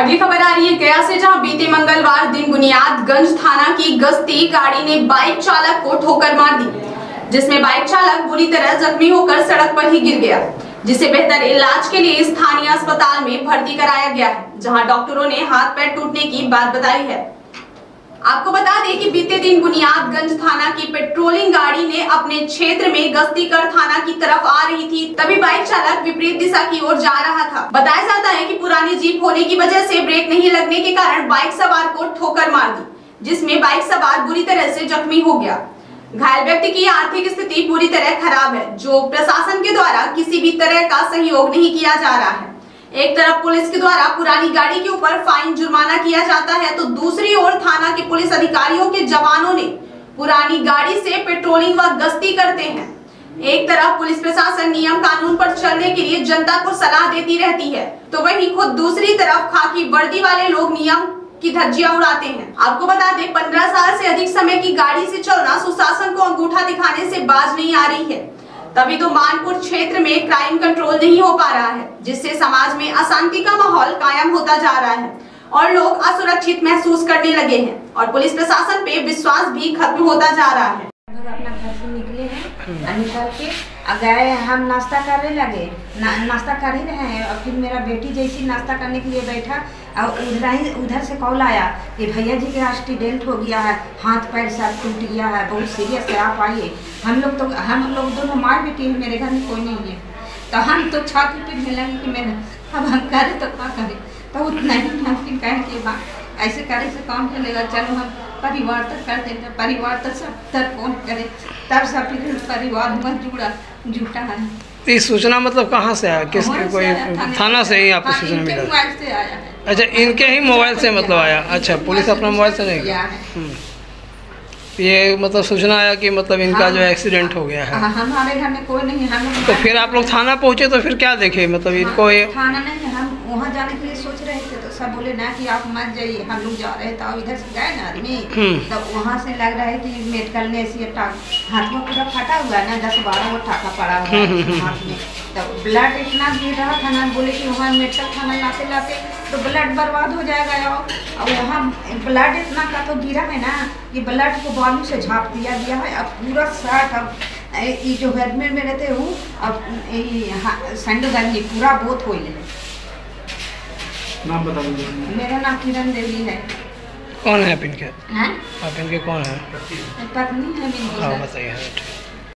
अगली खबर आ रही है गया से, जहां बीते मंगलवार दिन बुनियादगंज थाना की गश्ती गाड़ी ने बाइक चालक को ठोकर मार दी, जिसमें बाइक चालक बुरी तरह जख्मी होकर सड़क पर ही गिर गया, जिसे बेहतर इलाज के लिए स्थानीय अस्पताल में भर्ती कराया गया है, जहां डॉक्टरों ने हाथ पैर टूटने की बात बताई है। आपको बता दें कि बीते दिन बुनियादगंज थाना की पेट्रोलिंग गाड़ी ने अपने क्षेत्र में गश्तीकर थाना की तरफ आ रही थी, तभी बाइक चालक विपरीत दिशा की ओर जा रहा था। बताया जाता है कि पुरानी जीप होने की वजह से ब्रेक नहीं लगने के कारण बाइक सवार को ठोकर मार दी, जिसमें बाइक सवार बुरी तरह से जख्मी हो गया। घायल व्यक्ति की आर्थिक स्थिति पूरी तरह खराब है, जो प्रशासन के द्वारा किसी भी तरह का सहयोग नहीं किया जा रहा है। एक तरफ पुलिस के द्वारा पुरानी गाड़ी के ऊपर फाइन जुर्माना किया जाता है, तो दूसरी ओर थाना के पुलिस अधिकारियों के जवानों ने पुरानी गाड़ी से पेट्रोलिंग व गश्ती करते हैं। एक तरफ पुलिस प्रशासन नियम कानून पर चलने के लिए जनता को सलाह देती रहती है, तो वहीं खुद दूसरी तरफ खाकी वर्दी वाले लोग नियम की धज्जियां उड़ाते हैं। आपको बता दें 15 साल से अधिक समय की गाड़ी से चलना सुशासन को अंगूठा दिखाने से बाज नहीं आ रही है, तभी तो मानपुर क्षेत्र में क्राइम कंट्रोल नहीं हो पा रहा है, जिससे समाज में अशांति का माहौल कायम होता जा रहा है और लोग असुरक्षित महसूस करने लगे हैं और पुलिस प्रशासन पे विश्वास भी खत्म होता जा रहा है। अपना घर से निकले हैं, निकल के गए, हम नाश्ता करने लगे, नाश्ता कर ही रहे हैं और फिर मेरा बेटी जैसी नाश्ता करने के लिए बैठा और उधर से कॉल आया कि भैया जी का एक्सीडेंट हो गया है, हाथ पैर सब टूट गया है, बहुत सीरियस है, आप आइए। हम लोग दोनों मार बेटी है, मेरे घर में कोई नहीं है, तो हम तो छाती पे मिलेंगे कि मैंने अब हम करें तो क्या करें, तो उतना ही मुमकिन कहें कि बा ऐसे करे से काम चलेगा, चलो हम परिवार तक कर देते, परिवार तक सब तक फोन करे, तब सब परिवार में जुटा है। ये सूचना मतलब कहाँ से आया? किस कोई थाना से ही आपको सूचना मिला? मोबाइल से आया है। अच्छा, इनके ही मोबाइल से मतलब आया? अच्छा, पुलिस अपना मोबाइल से नहीं गया? ये मतलब सूचना आया कि मतलब इनका जो एक्सीडेंट हो गया है। हमारे घर में कोई नहीं है। तो फिर आप लोग थाना पहुँचे तो फिर क्या देखे? मतलब इनको ये थाना नहीं, हम वहाँ जाने के लिए सोच रहे थे, तो सब बोले ना कि आप मत जाइए, हम लोग जा रहे थे। इधर से गए ना आदमी, तो वहाँ से लग रहा है कि मेडिकल ने ऐसी हाथ में पूरा फटा हुआ ना, 10-12 वो ठाका पड़ा हुआ हाथ में, तो ब्लड इतना गिर रहा था ना, बोले कि वहाँ मेडिकल खाना लाते लाते तो ब्लड बर्बाद हो जाएगा यार। और वहाँ ब्लड इतना का तो गिरा है ना कि ब्लड को बालू से झाँप दिया गया है। अब पूरा शर्ट, अब ये जो घर में रहते हूँ, अब संडे दिन ये पूरा बहुत हो गया। नाम बता दीजिए। मेरा नाम किरण देवी है। कौन है आप इनके? आप इनके कौन है? पत्नी है मेरी। हाँ, बताइए।